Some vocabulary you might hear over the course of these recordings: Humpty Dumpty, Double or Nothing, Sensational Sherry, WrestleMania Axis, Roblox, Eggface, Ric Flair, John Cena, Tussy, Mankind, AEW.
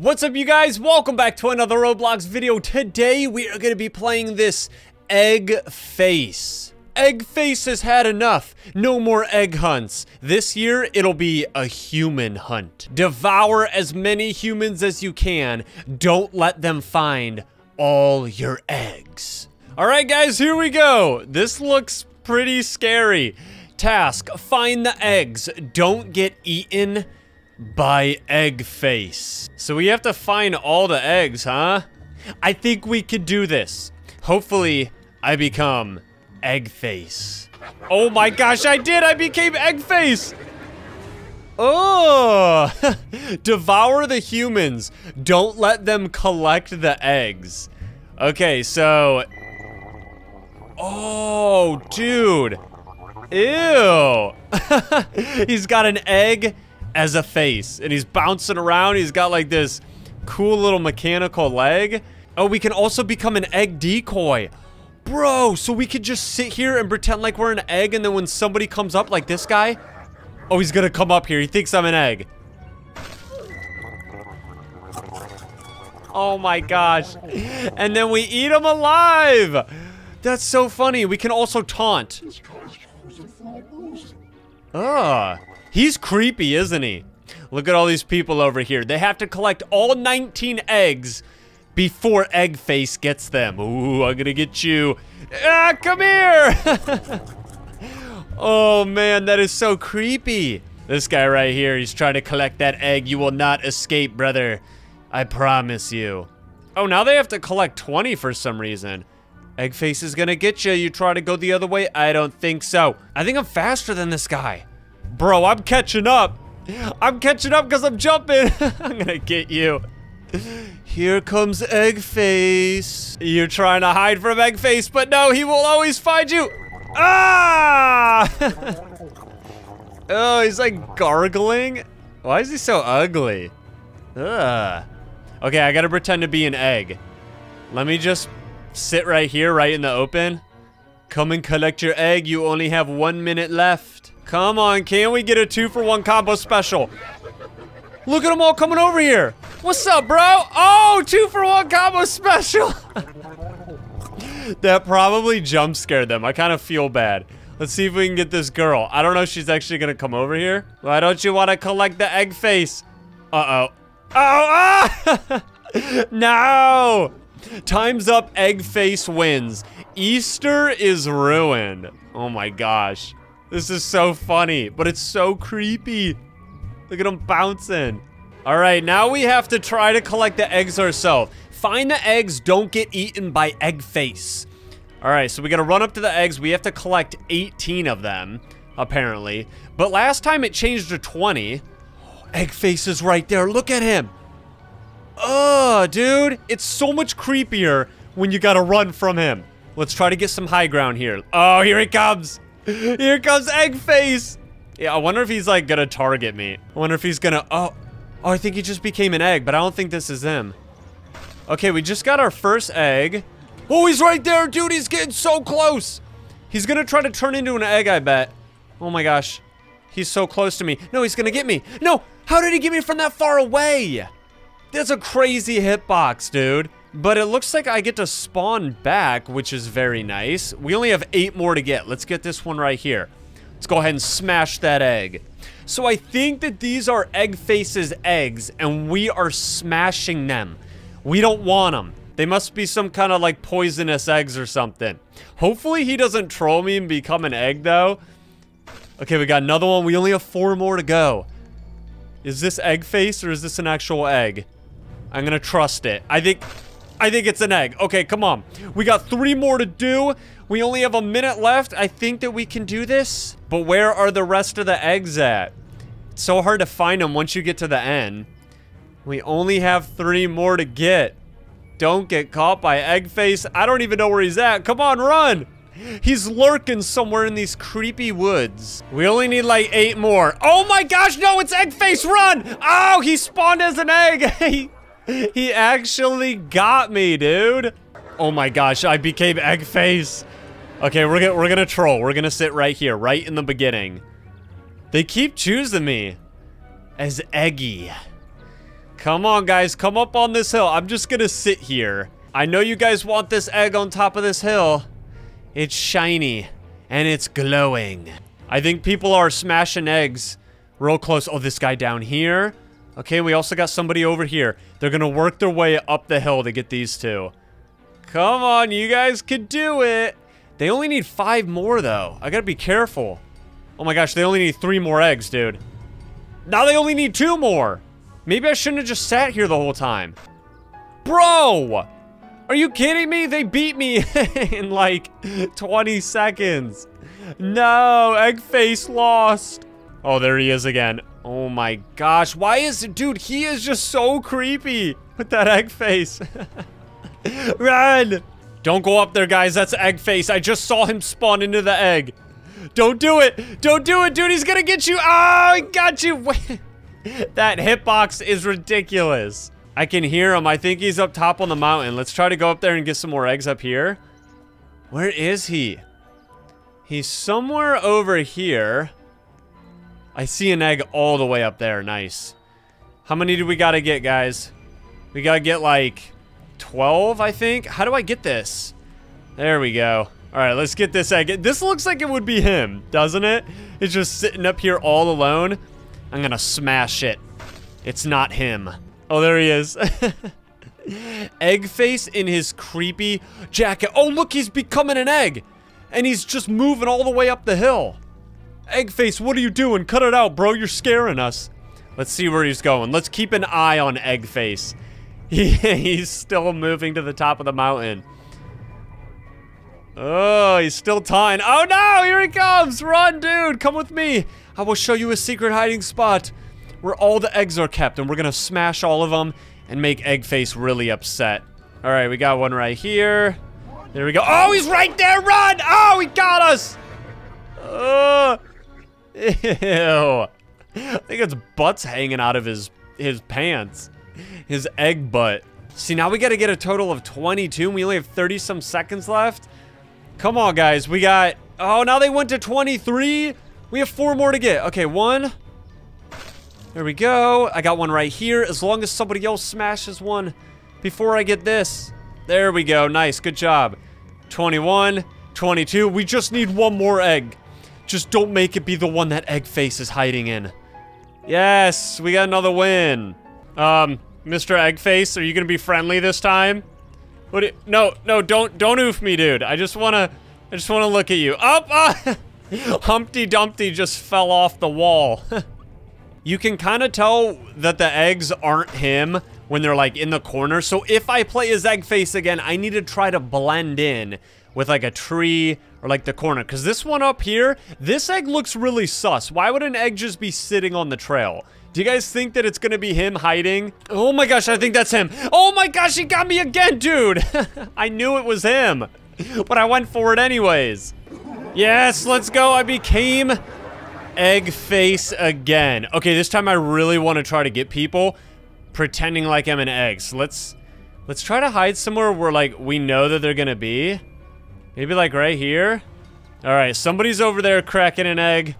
What's up, you guys? Welcome back to another Roblox video. Today we are going to be playing this Eggface. Eggface has had enough. No more egg hunts. This year, it'll be a human hunt. Devour as many humans as you can. Don't let them find all your eggs. All right, guys, here we go. This looks pretty scary. Task, find the eggs. Don't get eaten by Eggface. So we have to find all the eggs, huh? I think we could do this. Hopefully, I become Eggface. Oh my gosh, I did! I became Eggface! Oh! Devour the humans. Don't let them collect the eggs. Okay, so... oh, dude. Ew! He's got an egg as a face, and he's bouncing around. He's got like this cool little mechanical leg. Oh, we can also become an egg decoy. Bro, so we could just sit here and pretend like we're an egg, and then when somebody comes up like this guy, oh, he's gonna come up here. He thinks I'm an egg. Oh my gosh. And then we eat him alive. That's so funny. We can also taunt. Ah. He's creepy, isn't he? Look at all these people over here. They have to collect all 19 eggs before Eggface gets them. Ooh, I'm gonna get you. Ah, come here! Oh man, that is so creepy. This guy right here, he's trying to collect that egg. You will not escape, brother. I promise you. Oh, now they have to collect 20 for some reason. Eggface is gonna get you. You try to go the other way? I don't think so. I think I'm faster than this guy. Bro, I'm catching up. I'm catching up because I'm jumping. I'm gonna get you. Here comes Eggface. You're trying to hide from Eggface, but no, he will always find you. Ah! Oh, he's like gargling. Why is he so ugly? Ugh. Okay, I gotta pretend to be an egg. Let me just sit right here, right in the open. Come and collect your egg. You only have 1 minute left. Come on, can we get a 2-for-1 combo special? Look at them all coming over here. What's up, bro? Oh, 2-for-1 combo special. That probably jump scared them. I kind of feel bad. Let's see if we can get this girl. I don't know if she's actually going to come over here. Why don't you want to collect the egg face? Uh-oh. Oh, ah! No. Time's up. Egg face wins. Easter is ruined. Oh, my gosh. This is so funny, but it's so creepy. Look at him bouncing. All right, now we have to try to collect the eggs ourselves. Find the eggs, don't get eaten by Eggface. All right, so we gotta run up to the eggs. We have to collect 18 of them, apparently. But last time it changed to 20. Oh, Eggface is right there, look at him. Oh, dude, it's so much creepier when you gotta run from him. Let's try to get some high ground here. Oh, here he comes. Here comes Eggface! Yeah, I wonder if he's, like, gonna target me. I wonder if he's gonna... Oh, I think he just became an egg, but I don't think this is him. Okay, we just got our first egg. Oh, he's right there, dude! He's getting so close! He's gonna try to turn into an egg, I bet. Oh, my gosh. He's so close to me. No, he's gonna get me. No! How did he get me from that far away? That's a crazy hitbox, dude. But it looks like I get to spawn back, which is very nice. We only have 8 more to get. Let's get this one right here. Let's go ahead and smash that egg. So I think that these are Eggface's eggs, and we are smashing them. We don't want them. They must be some kind of like poisonous eggs or something. Hopefully he doesn't troll me and become an egg, though. Okay, we got another one. We only have 4 more to go. Is this Eggface or is this an actual egg? I'm gonna trust it. I think it's an egg. Okay, come on. We got 3 more to do. We only have a minute left. I think that we can do this. But where are the rest of the eggs at? It's so hard to find them once you get to the end. We only have 3 more to get. Don't get caught by Eggface. I don't even know where he's at. Come on, run. He's lurking somewhere in these creepy woods. We only need like 8 more. Oh my gosh, no, it's Eggface, run. Oh, he spawned as an egg. He actually got me, dude. Oh my gosh, I became Eggface. Okay, we're gonna troll. We're gonna sit right here, right in the beginning. They keep choosing me as Eggy. Come on, guys. Come up on this hill. I'm just gonna sit here. I know you guys want this egg on top of this hill. It's shiny. And it's glowing. I think people are smashing eggs real close. Oh, this guy down here. Okay, we also got somebody over here. They're gonna work their way up the hill to get these two. Come on, you guys could do it. They only need 5 more, though. I gotta be careful. Oh my gosh, they only need 3 more eggs, dude. Now they only need 2 more. Maybe I shouldn't have just sat here the whole time. Bro! Are you kidding me? They beat me in like 20 seconds. No, Eggface lost. Oh, there he is again. Oh my gosh. Why is it? Dude, he is just so creepy with that Eggface. Run. Don't go up there, guys. That's Eggface. I just saw him spawn into the egg. Don't do it. Don't do it, dude. He's going to get you. Oh, he got you. That hitbox is ridiculous. I can hear him. I think he's up top on the mountain. Let's try to go up there and get some more eggs up here. Where is he? He's somewhere over here. I see an egg all the way up there. Nice. How many do we got to get, guys? We got to get like 12, I think. How do I get this? There we go. All right, let's get this egg. This looks like it would be him, doesn't it? It's just sitting up here all alone. I'm going to smash it. It's not him. Oh, there he is. Eggface in his creepy jacket. Oh, look, he's becoming an egg. And he's just moving all the way up the hill. Eggface, what are you doing? Cut it out, bro. You're scaring us. Let's see where he's going. Let's keep an eye on Eggface. He's still moving to the top of the mountain. Oh, he's still tying. Oh, no. Here he comes. Run, dude. Come with me. I will show you a secret hiding spot where all the eggs are kept, and we're gonna smash all of them and make Eggface really upset. All right, we got one right here. There we go. Oh, he's right there. Run! Oh, he got us. Ew. I think it's butts hanging out of his pants. His egg butt. See, now we gotta get a total of 22, and we only have 30-some seconds left. Come on, guys. We got... Oh, now they went to 23. We have 4 more to get. Okay, 1... There we go. I got one right here. As long as somebody else smashes one before I get this. There we go. Nice. Good job. 21, 22. We just need 1 more egg. Just don't make it be the one that Eggface is hiding in. Yes, we got another win. Mr. Eggface, are you gonna be friendly this time? What? No, don't oof me, dude. I just wanna look at you. Up. Humpty Dumpty just fell off the wall. You can kind of tell that the eggs aren't him when they're like in the corner. So if I play as Eggface again, I need to try to blend in with like a tree or like the corner. Because this one up here, this egg looks really sus. Why would an egg just be sitting on the trail? Do you guys think that it's going to be him hiding? Oh my gosh, I think that's him. Oh my gosh, he got me again, dude. I knew it was him, but I went for it anyways. Yes, let's go. I became... Eggface again. Okay, this time I really want to try to get people pretending like I'm an egg. So let's try to hide somewhere where like we know that they're gonna be. Maybe like right here. All right, somebody's over there cracking an egg.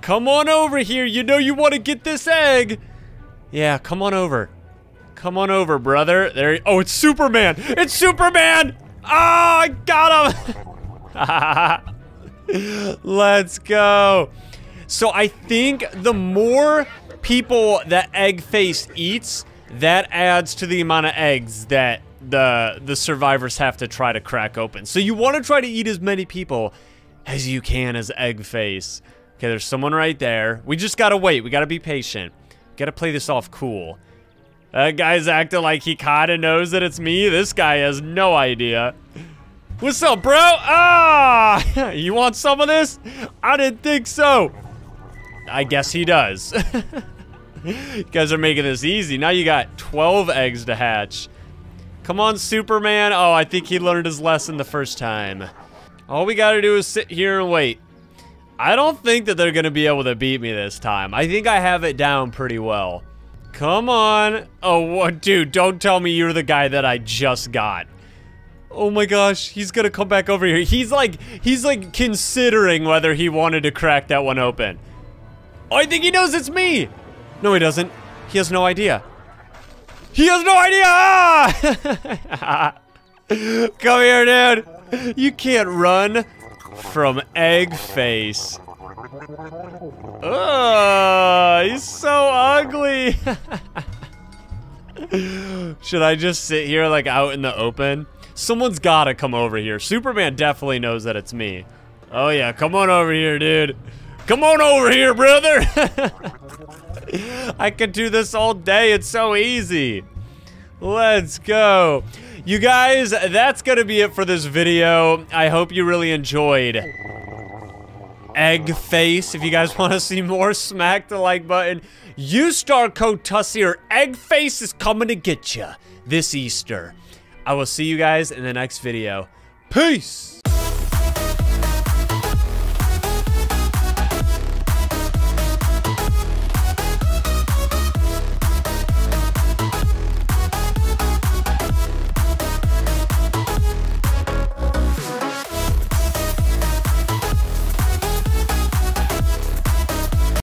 Come on over here. You know you want to get this egg. Yeah, come on over. Come on over, brother. There. Oh, it's Superman. It's Superman. Oh, I got him. Let's go. So I think the more people that Eggface eats, that adds to the amount of eggs that the survivors have to try to crack open. So you want to try to eat as many people as you can as Eggface. Okay, there's someone right there. We just got to wait. We got to be patient. Got to play this off cool. That guy's acting like he kind of knows that it's me. This guy has no idea. What's up, bro? Ah, you want some of this? I didn't think so. I guess he does. You guys are making this easy. Now you got 12 eggs to hatch. Come on, Superman. Oh, I think he learned his lesson the first time. All we gotta do is sit here and wait. I don't think that they're gonna be able to beat me this time. I think I have it down pretty well. Come on. Oh, what, dude, don't tell me you're the guy that I just got. Oh my gosh, he's gonna come back over here. He's like considering whether he wanted to crack that one open. Oh, I think he knows it's me. No, he doesn't. He has no idea. He has no idea! Ah! Come here, dude. You can't run from Eggface. Oh, he's so ugly. Should I just sit here like out in the open? Someone's gotta come over here. Superman definitely knows that it's me. Oh yeah, come on over here, dude. Come on over here, brother. I could do this all day. It's so easy. Let's go. You guys, that's gonna be it for this video. I hope you really enjoyed Eggface. If you guys want to see more, smack the like button. Use star code Tussy or Eggface is coming to get you this Easter. I will see you guys in the next video. Peace!